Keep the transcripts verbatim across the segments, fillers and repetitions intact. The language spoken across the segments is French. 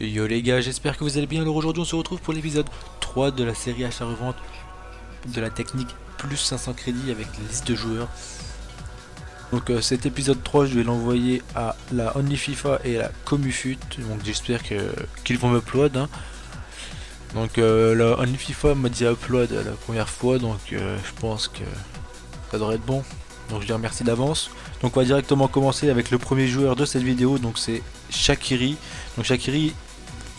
Yo les gars, j'espère que vous allez bien. Alors aujourd'hui on se retrouve pour l'épisode trois de la série achat-revente de la technique plus cinq cents crédits avec les listes de joueurs. Donc euh, cet épisode trois je vais l'envoyer à la OnlyFIFA et à la ComuFut. Donc j'espère que qu'ils vont m'upload hein. Donc euh, la OnlyFIFA m'a dit upload la première fois, donc euh, je pense que ça devrait être bon. Donc je les remercie d'avance. Donc on va directement commencer avec le premier joueur de cette vidéo, donc c'est Shaqiri. Donc Shaqiri,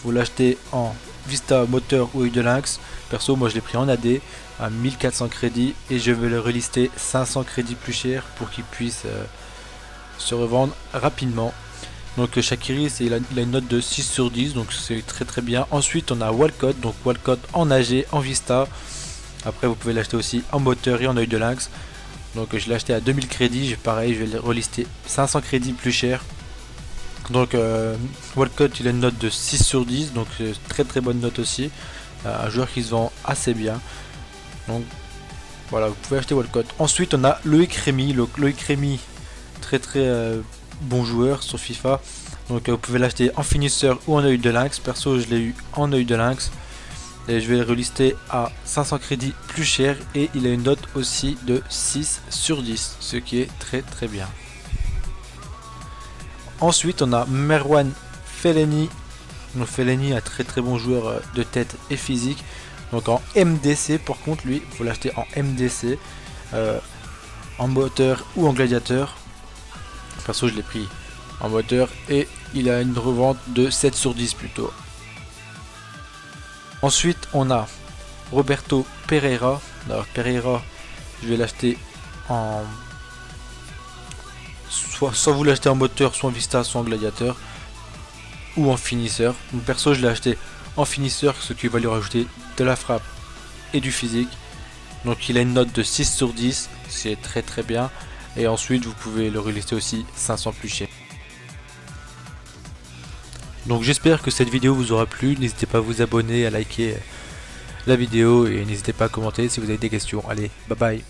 vous l'achetez en Vista, moteur ou œil de lynx. Perso moi je l'ai pris en A D à mille quatre cents crédits et je vais le relister cinq cents crédits plus cher pour qu'il puisse euh, se revendre rapidement. Donc Shaqiri il a, il a une note de six sur dix, donc c'est très très bien. Ensuite on a Walcott, donc Walcott en A G, en Vista. Après vous pouvez l'acheter aussi en moteur et en œil de lynx. Donc je l'ai acheté à deux mille crédits, pareil je vais le relister cinq cents crédits plus cher. Donc euh, Walcott il a une note de six sur dix, donc euh, très très bonne note aussi, euh, un joueur qui se vend assez bien, donc voilà vous pouvez acheter Walcott. Ensuite on a Loïc Rémy, le Loïc Rémy très très euh, bon joueur sur FIFA, donc euh, vous pouvez l'acheter en finisseur ou en œil de lynx. Perso je l'ai eu en œil de lynx et je vais le relister à cinq cents crédits plus cher et il a une note aussi de six sur dix, ce qui est très très bien. Ensuite on a Marouane Fellaini. Donc Fellaini, un très très bon joueur de tête et physique. Donc en M D C par contre lui, il faut l'acheter en M D C, euh, en moteur ou en gladiateur. Perso je l'ai pris en moteur et il a une revente de sept sur dix plutôt. Ensuite on a Roberto Pereira. Alors Pereira je vais l'acheter en... Soit, soit vous l'achetez en moteur, soit en Vista, soit en gladiateur ou en finisseur. Donc perso je l'ai acheté en finisseur, ce qui va lui rajouter de la frappe et du physique. Donc il a une note de six sur dix, c'est très très bien. Et ensuite vous pouvez le relister aussi cinq cents plus cher. Donc j'espère que cette vidéo vous aura plu. N'hésitez pas à vous abonner, à liker la vidéo et n'hésitez pas à commenter si vous avez des questions. Allez, bye bye.